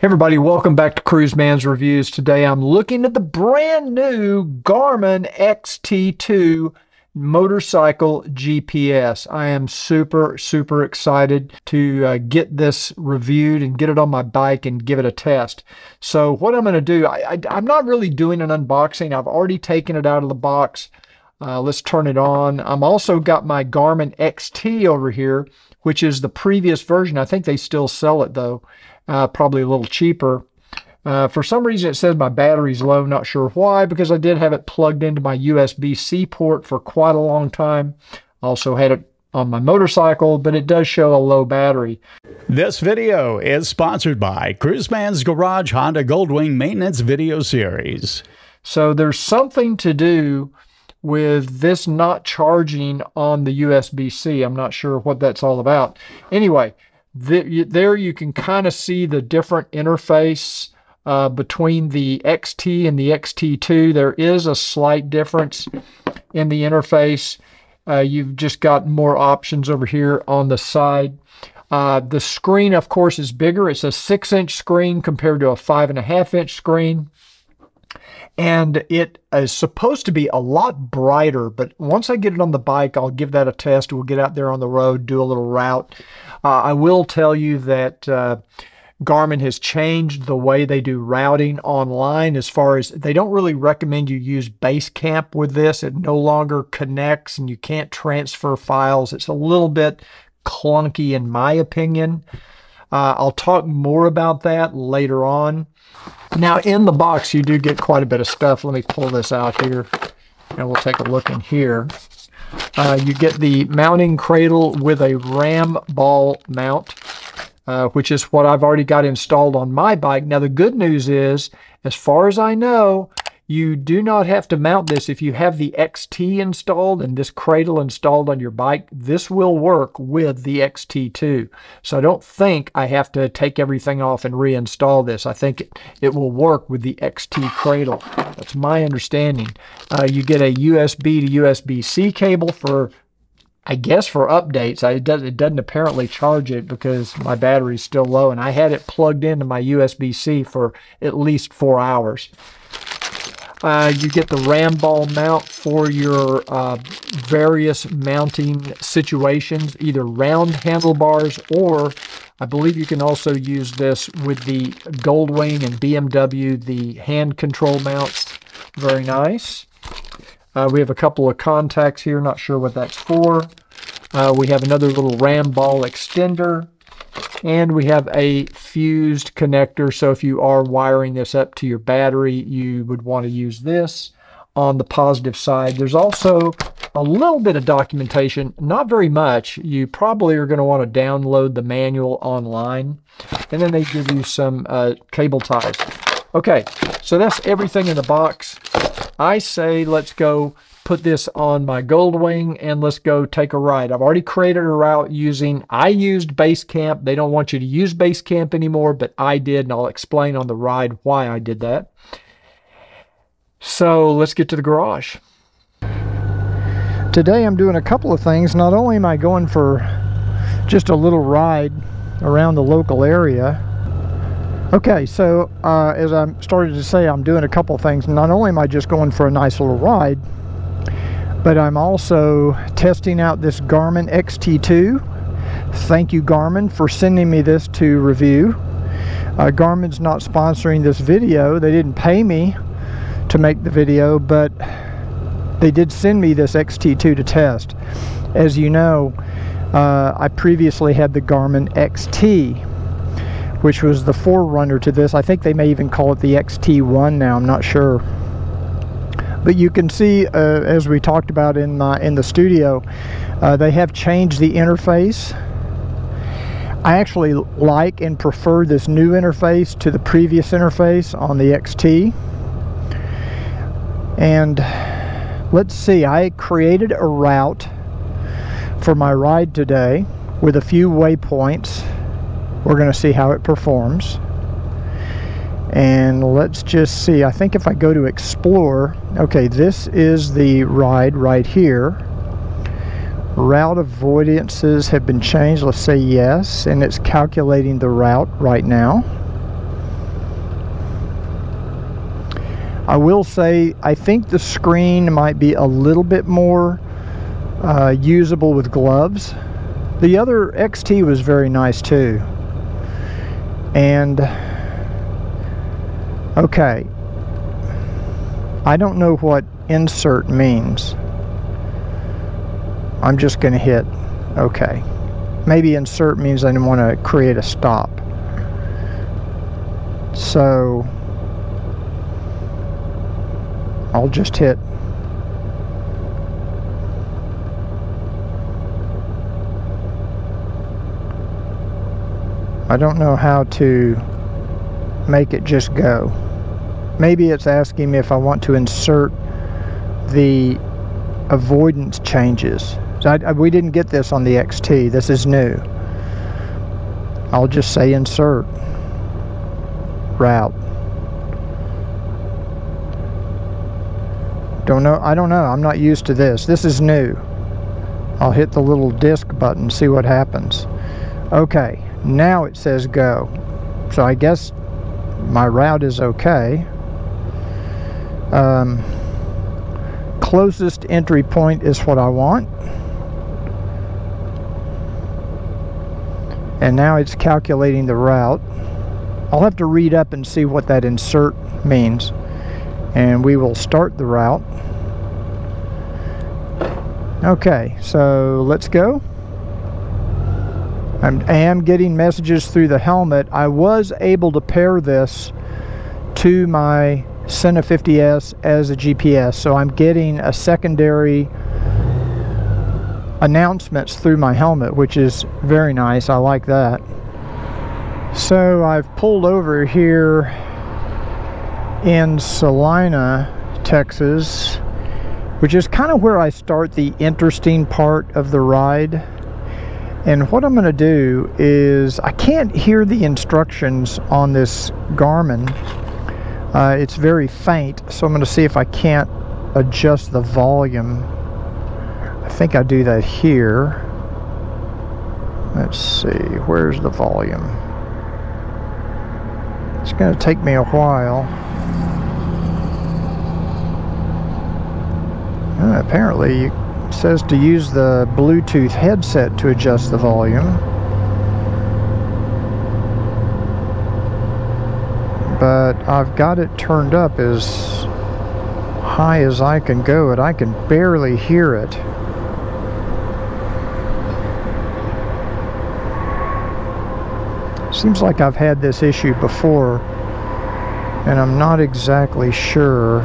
Hey everybody, welcome back to Cruise Man's Reviews. Today I'm looking at the brand new Garmin XT2 motorcycle GPS. I am super excited to get this reviewed and get it on my bike and give it a test. So what I'm going to do, I'm not really doing an unboxing. I've already taken it out of the box. Let's turn it on. I'm also got my Garmin XT over here, which is the previous version. I think they still sell it though. Probably a little cheaper. For some reason it says my battery's low, not sure why, because I did have it plugged into my USB-C port for quite a long time. Also had it on my motorcycle, but it does show a low battery. This video is sponsored by Cruise Man's Garage Honda Goldwing Maintenance Video Series. So there's something to do with this not charging on the USB-C. I'm not sure what that's all about. Anyway, there you can kind of see the different interface between the XT and the XT2. There is a slight difference in the interface. You've just got more options over here on the side. The screen, of course, is bigger. It's a 6-inch screen compared to a 5.5-inch screen. And it is supposed to be a lot brighter, but once I get it on the bike, I'll give that a test. We'll get out there on the road, do a little route. I will tell you that Garmin has changed the way they do routing online, as far as they don't really recommend you use Basecamp with this. It no longer connects and you can't transfer files. It's a little bit clunky in my opinion. I'll talk more about that later on. Now in the box you do get quite a bit of stuff. Let me pull this out here and we'll take a look in here. You get the mounting cradle with a RAM ball mount, which is what I've already got installed on my bike. Now the good news is, as far as I know, you do not have to mount this. If you have the XT installed and this cradle installed on your bike, this will work with the XT2. So I don't think I have to take everything off and reinstall this. I think it will work with the XT cradle. That's my understanding. You get a USB to USB-C cable for, I guess, for updates. It doesn't apparently charge it because my battery's still low, and I had it plugged into my USB-C for at least 4 hours. You get the RAM ball mount for your various mounting situations, either round handlebars, or I believe you can also use this with the Goldwing and BMW, the hand control mounts. Very nice. We have a couple of contacts here, not sure what that's for. We have another little RAM ball extender. And we have a fused connector, so if you are wiring this up to your battery, you would want to use this. On the positive side, there's also a little bit of documentation, not very much. You probably are going to want to download the manual online. And then they give you some cable ties. Okay, so that's everything in the box. I say let's go put this on my Goldwing and let's go take a ride. I've already created a route using, I used Basecamp. They don't want you to use Basecamp anymore, but I did, and I'll explain on the ride why I did that. So let's get to the garage. Today I'm doing a couple of things. Not only am I going for just a little ride around the local area. Okay, so as I started to say, I'm doing a couple of things. Not only am I just going for a nice little ride, but I'm also testing out this Garmin XT2. Thank you, Garmin, for sending me this to review. Garmin's not sponsoring this video. They didn't pay me to make the video, but they did send me this XT2 to test. As you know, I previously had the Garmin XT, which was the forerunner to this. I think they may even call it the XT1 now. I'm not sure. But you can see, as we talked about in the studio, they have changed the interface. I actually like and prefer this new interface to the previous interface on the XT. And let's see, I created a route for my ride today with a few waypoints. We're going to see how it performs. And let's just see, I think if I go to explore, okay, this is the ride right here. Route avoidances have been changed, let's say yes, and it's calculating the route right now. I will say, I think the screen might be a little bit more usable with gloves. The other XT was very nice too. And okay, I don't know what insert means. I'm just going to hit okay. Maybe insert means I want to create a stop. So I'll just hit I don't know how to make it just go. Maybe it's asking me if I want to insert the avoidance changes. So we didn't get this on the XT. This is new. I'll just say insert route. Don't know. I don't know. I'm not used to this. This is new. I'll hit the little disc button, see what happens. Okay. Now it says go. So I guess my route is okay. Closest entry point is what I want. And now it's calculating the route. I'll have to read up and see what that insert means. And we will start the route. Okay, so let's go. I am getting messages through the helmet. I was able to pair this to my Senna 50S as a GPS, so I'm getting a secondary announcements through my helmet, which is very nice. I like that. So I've pulled over here in Salina, Texas, which is kind of where I start the interesting part of the ride. And what I'm going to do is, I can't hear the instructions on this Garmin. It's very faint, so I'm going to see if I can't adjust the volume. I think I do that here. Let's see, where's the volume? It's going to take me a while. Apparently, it says to use the Bluetooth headset to adjust the volume. But I've got it turned up as high as I can go, and I can barely hear it. Seems like I've had this issue before, and I'm not exactly sure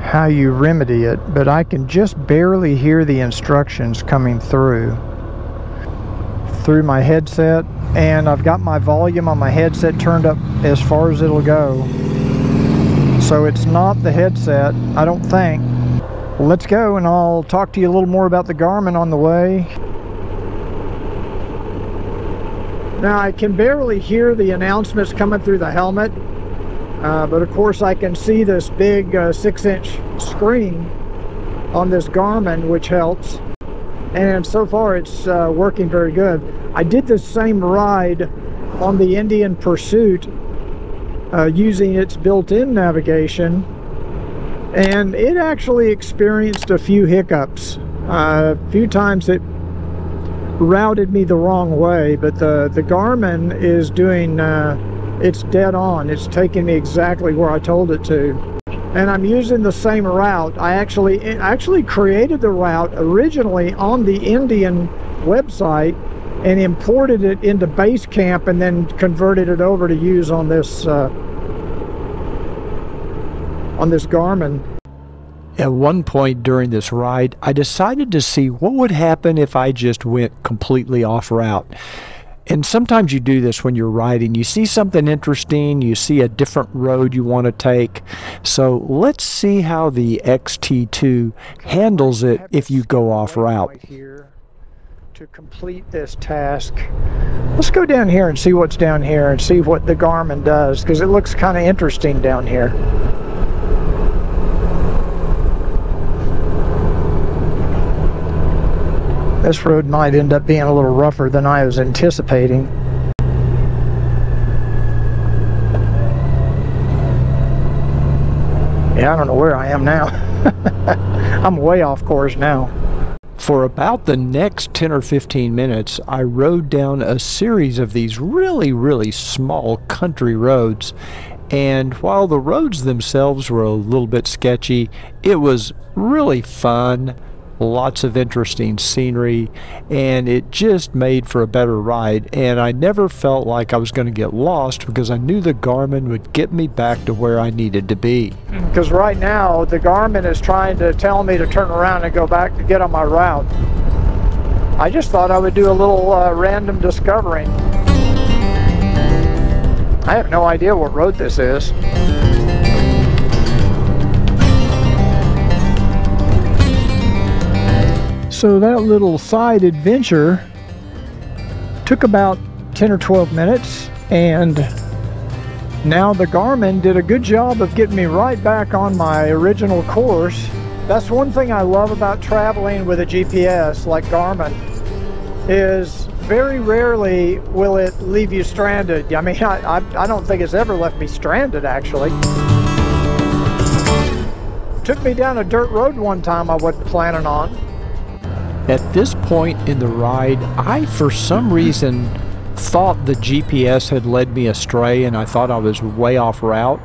how you remedy it, but I can just barely hear the instructions coming through my headset, and I've got my volume on my headset turned up as far as it'll go. So it's not the headset, I don't think. Well, let's go, and I'll talk to you a little more about the Garmin on the way. Now I can barely hear the announcements coming through the helmet. But of course I can see this big 6-inch screen on this Garmin, which helps, and so far it's working very good. I did the same ride on the Indian Pursuit using its built-in navigation, and it actually experienced a few hiccups. A few times it routed me the wrong way, but the Garmin is doing it's dead on. It's taking me exactly where I told it to. And I'm using the same route. I actually created the route originally on the Indian website and imported it into Basecamp and then converted it over to use on this Garmin. At one point during this ride, I decided to see what would happen if I just went completely off route. And sometimes you do this when you're riding. You see something interesting, you see a different road you want to take. So let's see how the XT2 handles it if you go off route. To complete this task, let's go down here and see what's down here and see what the Garmin does, because it looks kind of interesting down here. This road might end up being a little rougher than I was anticipating. Yeah, I don't know where I am now. I'm way off course now. For about the next 10 or 15 minutes, I rode down a series of these really, really small country roads. And while the roads themselves were a little bit sketchy, it was really fun, lots of interesting scenery, and it just made for a better ride. And I never felt like I was going to get lost because I knew the Garmin would get me back to where I needed to be. Because right now, the Garmin is trying to tell me to turn around and go back to get on my route. I just thought I would do a little random discovering. I have no idea what road this is. So that little side adventure took about 10 or 12 minutes, and now the Garmin did a good job of getting me right back on my original course. That's one thing I love about traveling with a GPS like Garmin is very rarely will it leave you stranded. I mean, I don't think it's ever left me stranded, actually. Took me down a dirt road one time I wasn't planning on. At this point in the ride, I, for some reason, thought the GPS had led me astray and I thought I was way off route.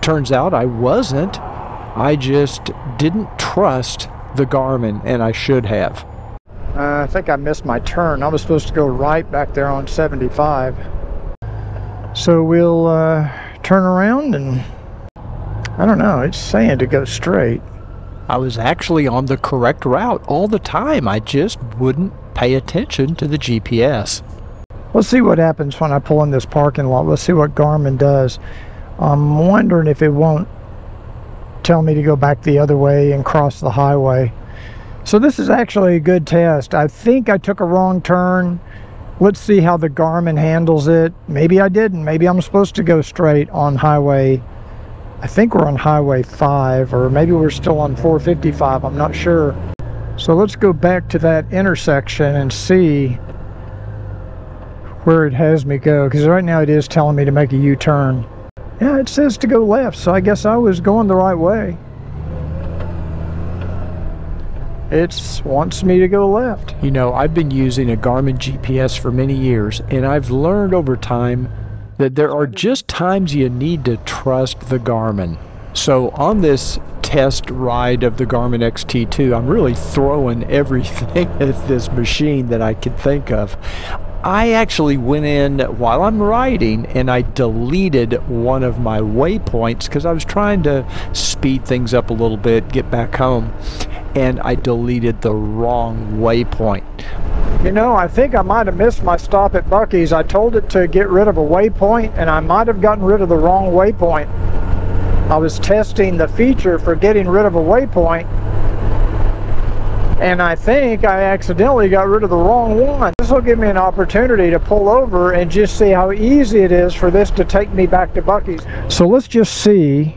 Turns out I wasn't. I just didn't trust the Garmin, and I should have. I think I missed my turn. I was supposed to go right back there on 75. So we'll turn around and, I don't know, it's saying to go straight. I was actually on the correct route all the time. I just wouldn't pay attention to the GPS. Let's see what happens when I pull in this parking lot. Let's see what Garmin does. I'm wondering if it won't tell me to go back the other way and cross the highway. So this is actually a good test. I think I took a wrong turn. Let's see how the Garmin handles it. Maybe I didn't. Maybe I'm supposed to go straight on highway. I think we're on Highway 5, or maybe we're still on 455, I'm not sure. So let's go back to that intersection and see where it has me go, because right now it is telling me to make a U-turn. Yeah, it says to go left, so I guess I was going the right way. It wants me to go left. You know, I've been using a Garmin GPS for many years, and I've learned over time that there are just times you need to trust the Garmin. So on this test ride of the Garmin XT2, I'm really throwing everything at this machine that I could think of. I actually went in while I'm riding and I deleted one of my waypoints because I was trying to speed things up a little bit, get back home, and I deleted the wrong waypoint. You know, I think I might have missed my stop at Buc-ee's. I told it to get rid of a waypoint, and I might have gotten rid of the wrong waypoint. I was testing the feature for getting rid of a waypoint, and I think I accidentally got rid of the wrong one. This will give me an opportunity to pull over and just see how easy it is for this to take me back to Buc-ee's. So let's just see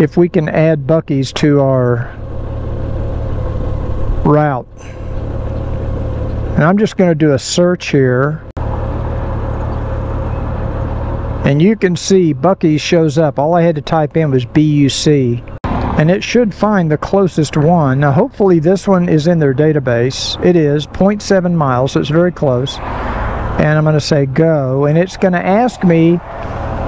if we can add Buc-ee's to our route. And I'm just going to do a search here. And you can see Buc-ee's shows up. All I had to type in was BUC. And it should find the closest one. Now hopefully this one is in their database. It is 0.7 miles, so it's very close. And I'm going to say go. And it's going to ask me,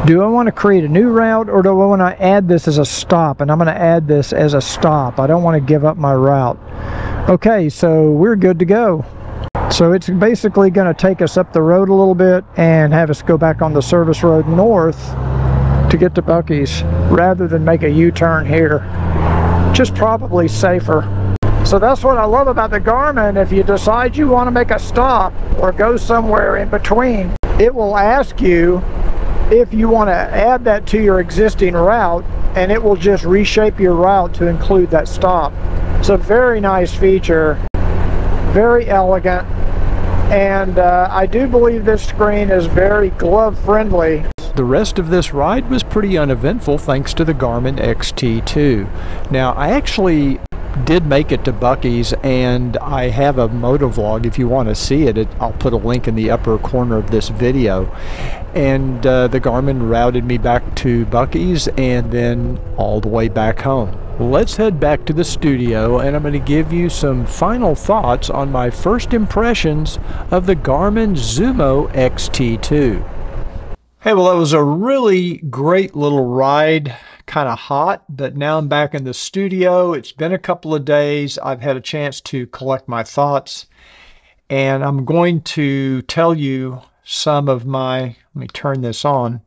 do I want to create a new route or do I want to add this as a stop? And I'm going to add this as a stop. I don't want to give up my route. Okay, so we're good to go. So it's basically going to take us up the road a little bit and have us go back on the service road north to get to Buc-ee's rather than make a U-turn here. Just probably safer. So that's what I love about the Garmin. If you decide you want to make a stop or go somewhere in between, it will ask you if you want to add that to your existing route, and it will just reshape your route to include that stop. It's a very nice feature. Very elegant, and I do believe this screen is very glove friendly. The rest of this ride was pretty uneventful thanks to the Garmin XT2. Now I actually did make it to Buc-ee's, and I have a motovlog. If you want to see it, I'll put a link in the upper corner of this video. And the Garmin routed me back to Buc-ee's and then all the way back home. Let's head back to the studio, and I'm going to give you some final thoughts on my first impressions of the Garmin Zumo XT2. Hey, well, that was a really great little ride. Kind of hot, but now I'm back in the studio. It's been a couple of days. I've had a chance to collect my thoughts, and I'm going to tell you some of my, let me turn this on,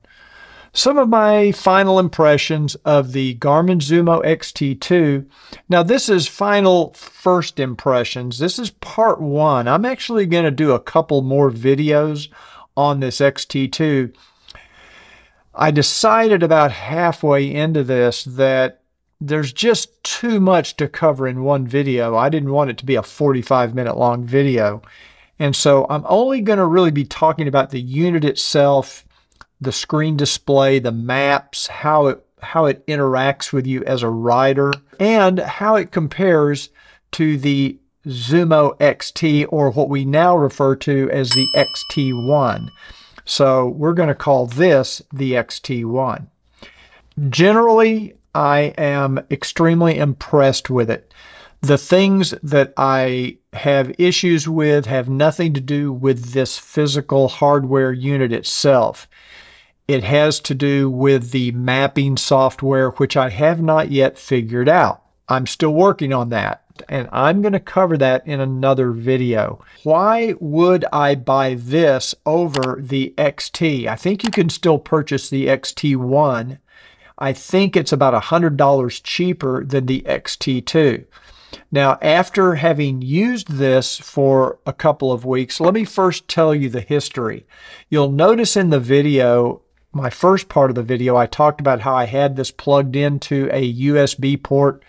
some of my final impressions of the Garmin Zumo XT2. Now, this is final first impressions. This is part one. I'm actually going to do a couple more videos on this XT2. I decided about halfway into this that there's just too much to cover in one video. I didn't want it to be a 45-minute long video. And so I'm only going to really be talking about the unit itself, the screen display, the maps, how it interacts with you as a rider, and how it compares to the Zumo XT, or what we now refer to as the XT1. So we're going to call this the XT1. Generally, I am extremely impressed with it. The things that I have issues with have nothing to do with this physical hardware unit itself. It has to do with the mapping software, which I have not yet figured out. I'm still working on that, and I'm going to cover that in another video. Why would I buy this over the XT? I think you can still purchase the XT1. I think it's about $100 cheaper than the XT2. Now, after having used this for a couple of weeks, let me first tell you the history. You'll notice in the video, my first part of the video, I talked about how I had this plugged into a USB port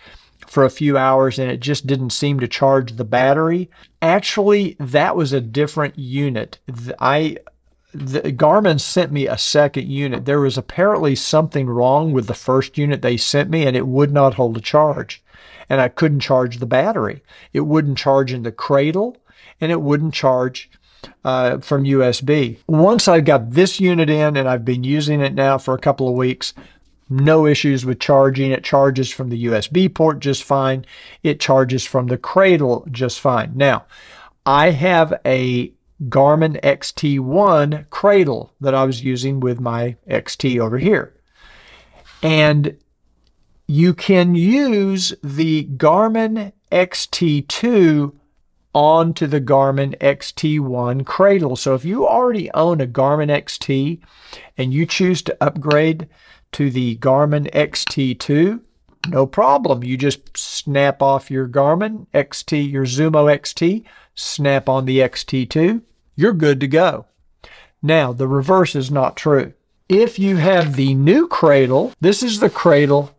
for a few hours, and it just didn't seem to charge the battery. Actually, that was a different unit. Garmin sent me a second unit. There was apparently something wrong with the first unit they sent me, and it would not hold a charge. And I couldn't charge the battery. It wouldn't charge in the cradle, and it wouldn't charge from USB. Once I got this unit in, and I've been using it now for a couple of weeks, no issues with charging. It charges from the USB port just fine. It charges from the cradle just fine. Now, I have a Garmin XT1 cradle that I was using with my XT over here. And you can use the Garmin XT2 onto the Garmin XT1 cradle. So if you already own a Garmin XT and you choose to upgrade to the Garmin XT2, no problem. You just snap off your Garmin XT, your Zumo XT, snap on the XT2, you're good to go. Now, the reverse is not true. If you have the new cradle, this is the cradle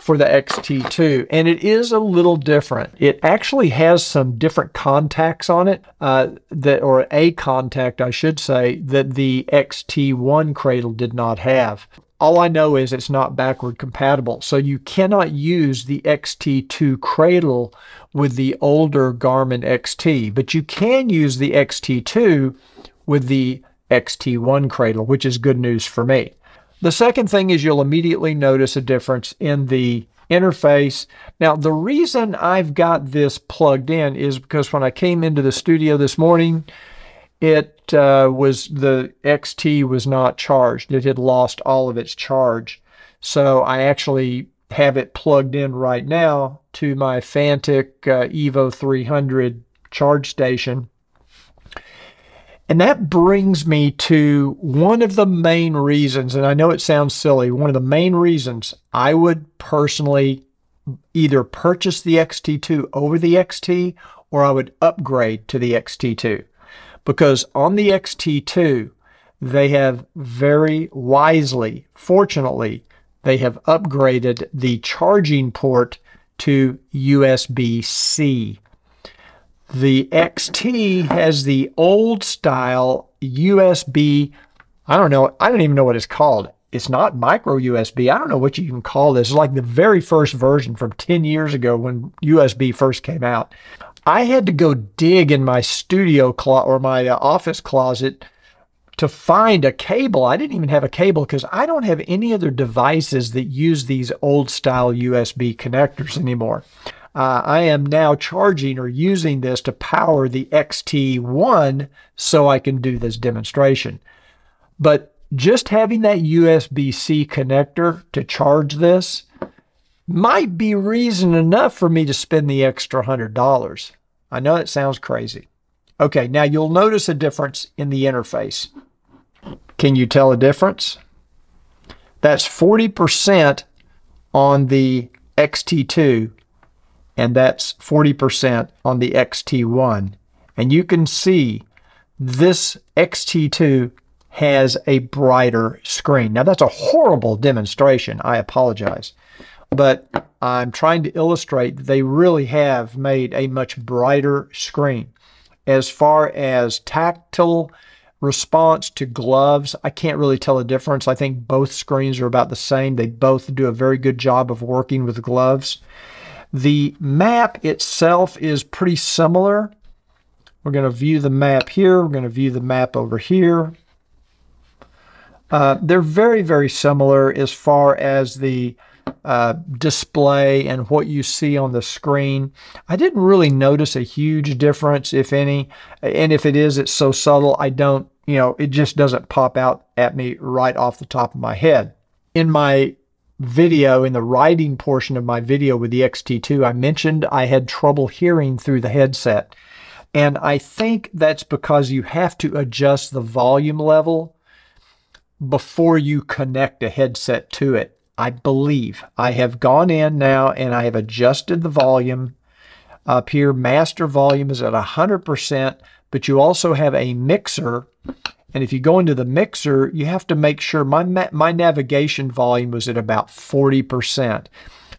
for the XT2, and it is a little different. It actually has some different contacts on it, or a contact, I should say, that the XT1 cradle did not have. All I know is it's not backward compatible, so you cannot use the XT2 cradle with the older Garmin XT, but you can use the XT2 with the XT1 cradle, which is good news for me. The second thing is you'll immediately notice a difference in the interface. Now, the reason I've got this plugged in is because when I came into the studio this morning, the XT was not charged. It had lost all of its charge. So I actually have it plugged in right now to my Fantic Evo 300 charge station. And that brings me to one of the main reasons, and I know it sounds silly, one of the main reasons I would personally either purchase the XT2 over the XT, or I would upgrade to the XT2. Because on the XT2, they have very wisely, fortunately, they have upgraded the charging port to USB-C. The XT has the old style USB, I don't even know what it's called, it's not micro USB. I don't know what you even call this. It's like the very first version from 10 years ago when USB first came out. I had to go dig in my studio or my office closet to find a cable. I didn't even have a cable because I don't have any other devices that use these old style USB connectors anymore. I am now charging or using this to power the XT1 so I can do this demonstration. But just having that USB-C connector to charge this might be reason enough for me to spend the extra $100. I know it sounds crazy. Okay, now you'll notice a difference in the interface. Can you tell a difference? That's 40% on the XT2. And that's 40% on the XT1. And you can see this XT2 has a brighter screen. Now, that's a horrible demonstration. I apologize. But I'm trying to illustrate that they really have made a much brighter screen. As far as tactile response to gloves, I can't really tell a difference. I think both screens are about the same. They both do a very good job of working with gloves. The map itself is pretty similar. We're going to view the map here. We're going to view the map over here. They're very, very similar as far as the display and what you see on the screen. I didn't really notice a huge difference, if any. And if it is, it's so subtle, I don't, you know, it just doesn't pop out at me right off the top of my head. In my video, in the writing portion of my video with the XT2, I mentioned I had trouble hearing through the headset. And I think that's because you have to adjust the volume level before you connect a headset to it. I believe I have gone in now and I have adjusted the volume up here. Master volume is at 100%, but you also have a mixer. And if you go into the mixer, you have to make sure my navigation volume was at about 40%.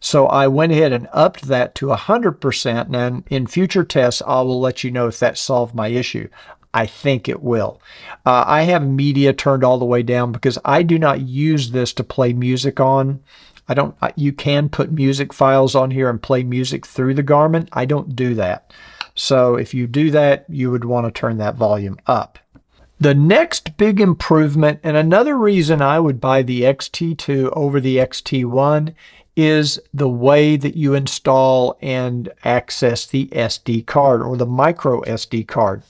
So I went ahead and upped that to 100%. And in future tests, I will let you know if that solved my issue. I think it will. I have media turned all the way down because I do not use this to play music on. You can put music files on here and play music through the Garmin. I don't do that. So if you do that, you would want to turn that volume up. The next big improvement, and another reason I would buy the XT2 over the XT1, is the way that you install and access the SD card or the micro SD card.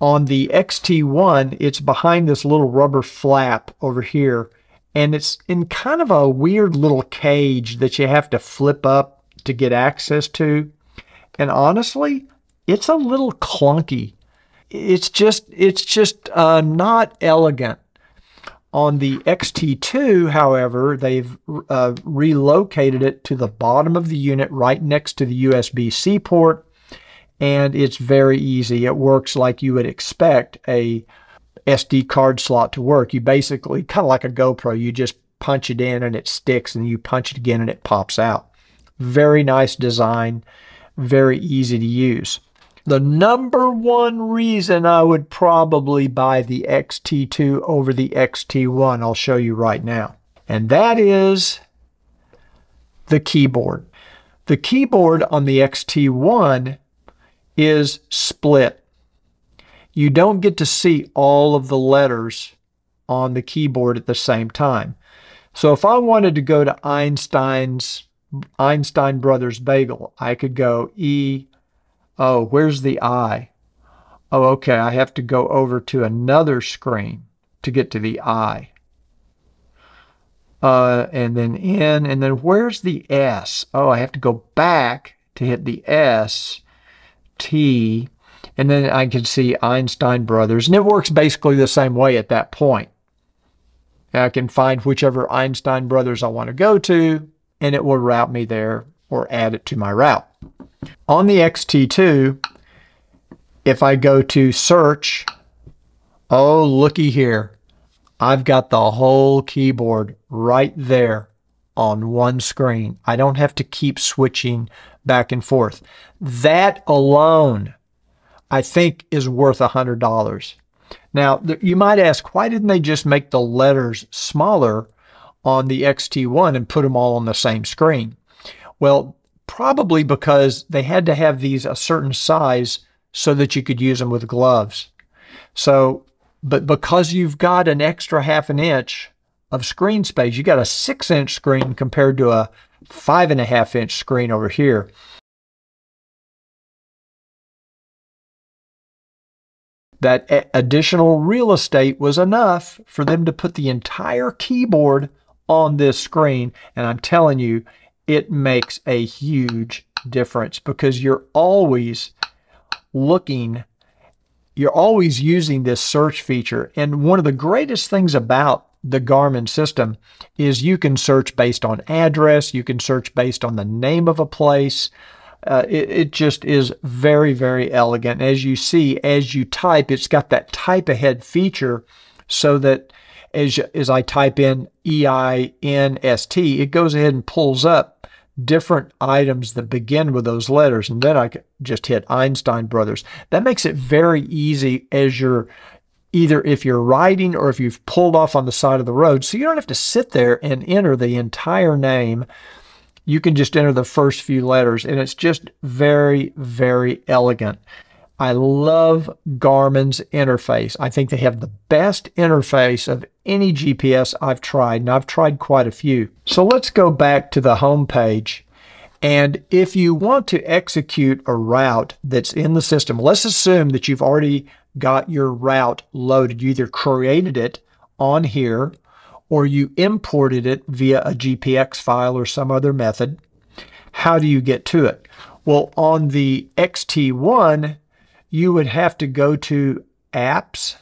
On the XT1, it's behind this little rubber flap over here, and it's in kind of a weird little cage that you have to flip up to get access to. And honestly, it's a little clunky. It's just not elegant. On the XT2, however, they've relocated it to the bottom of the unit right next to the USB-C port, and it's very easy. It works like you would expect a SD card slot to work. You basically, kind of like a GoPro, you just punch it in and it sticks, and you punch it again and it pops out. Very nice design, very easy to use. The number one reason I would probably buy the XT2 over the XT1, I'll show you right now. And that is the keyboard. The keyboard on the XT1 is split. You don't get to see all of the letters on the keyboard at the same time. So if I wanted to go to Einstein Brothers Bagel, I could go E. Oh, where's the I? Oh, okay, I have to go over to another screen to get to the I. And then N, and then where's the S? Oh, I have to go back to hit the S, T, and then I can see Einstein Brothers. And it works basically the same way at that point. And I can find whichever Einstein Brothers I want to go to, and it will route me there or add it to my route. On the XT2, if I go to search, oh, looky here. I've got the whole keyboard right there on one screen. I don't have to keep switching back and forth. That alone, I think, is worth $100. Now, you might ask, why didn't they just make the letters smaller on the XT1 and put them all on the same screen? Well, probably because they had to have these a certain size so that you could use them with gloves. So, but because you've got an extra half an inch of screen space, you got a 6-inch screen compared to a 5.5-inch screen over here. That additional real estate was enough for them to put the entire keyboard on this screen. And I'm telling you, it makes a huge difference because you're always looking, you're always using this search feature. And one of the greatest things about the Garmin system is you can search based on address, you can search based on the name of a place. It just is very, very elegant. As you see, as you type, it's got that type ahead feature so that as I type in E-I-N-S-T, it goes ahead and pulls up different items that begin with those letters. And then I just hit Einstein Brothers. That makes it very easy as you're either if you're riding or if you've pulled off on the side of the road. So you don't have to sit there and enter the entire name. You can just enter the first few letters, and it's just very, very elegant. I love Garmin's interface. I think they have the best interface of any GPS I've tried, and I've tried quite a few. So let's go back to the home page. And if you want to execute a route that's in the system, let's assume that you've already got your route loaded. You either created it on here, or you imported it via a GPX file or some other method. How do you get to it? Well, on the XT1, you would have to go to Apps,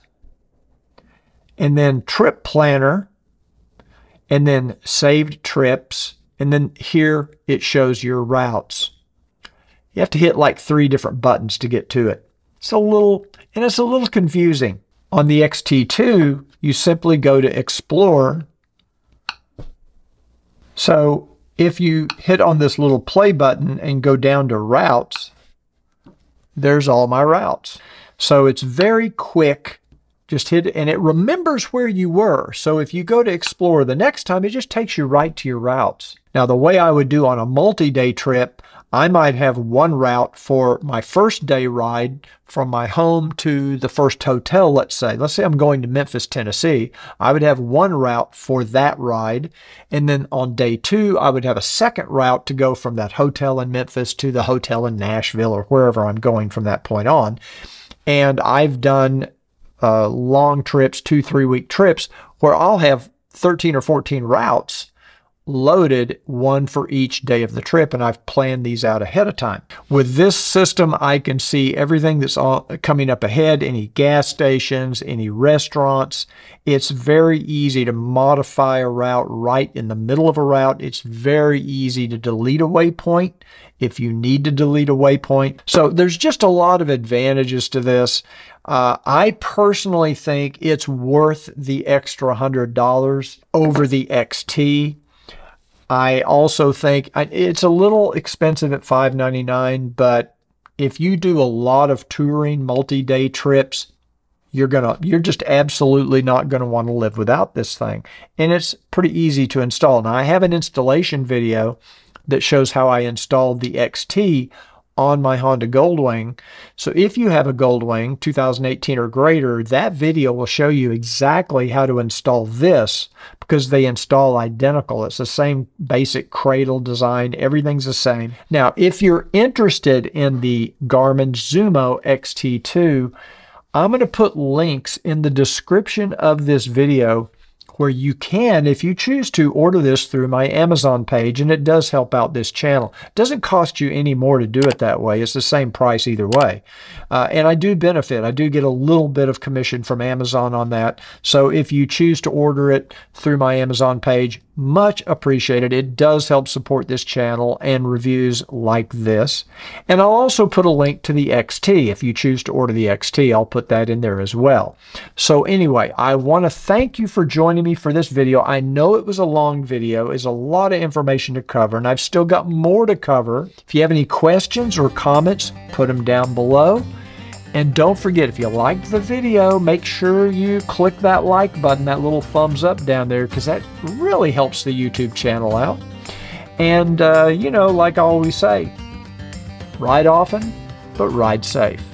and then Trip Planner, and then Saved Trips, and then here it shows your routes. You have to hit like 3 different buttons to get to it. It's a little confusing. On the XT2, you simply go to Explore. So if you hit on this little play button and go down to Routes, there's all my routes. So it's very quick. Just hit it, and it remembers where you were. So if you go to Explore the next time, it just takes you right to your routes. Now, the way I would do on a multi-day trip, I might have one route for my first day ride from my home to the first hotel, let's say. Let's say I'm going to Memphis, Tennessee. I would have one route for that ride. And then on day 2, I would have a second route to go from that hotel in Memphis to the hotel in Nashville or wherever I'm going from that point on. And I've done long trips, 2-3-week trips, where I'll have 13 or 14 routes loaded, one for each day of the trip, and I've planned these out ahead of time. With this system, I can see everything that's coming up ahead, any gas stations, any restaurants. It's very easy to modify a route right in the middle of a route. It's very easy to delete a waypoint if you need to delete a waypoint. So there's just a lot of advantages to this. I personally think it's worth the extra $100 over the XT. I also think it's a little expensive at $599, but if you do a lot of touring, multi-day trips, you're just absolutely not going to want to live without this thing. And it's pretty easy to install. Now, I have an installation video that shows how I installed the XT on my Honda Goldwing. So if you have a Goldwing 2018 or greater, that video will show you exactly how to install this because they install identical. It's the same basic cradle design. Everything's the same. Now, if you're interested in the Garmin Zumo XT2, I'm going to put links in the description of this video where you can, if you choose to, order this through my Amazon page, and it does help out this channel. It doesn't cost you any more to do it that way. It's the same price either way. And I do benefit. I do get a little bit of commission from Amazon on that. So if you choose to order it through my Amazon page, much appreciated. It does help support this channel and reviews like this. And I'll also put a link to the XT. If you choose to order the XT, I'll put that in there as well. So anyway, I want to thank you for joining me for this video. I know it was a long video. It's a lot of information to cover, and I've still got more to cover. If you have any questions or comments, put them down below. And don't forget, if you liked the video, make sure you click that like button, that little thumbs up down there, because that really helps the YouTube channel out. And, you know, like I always say, ride often, but ride safe.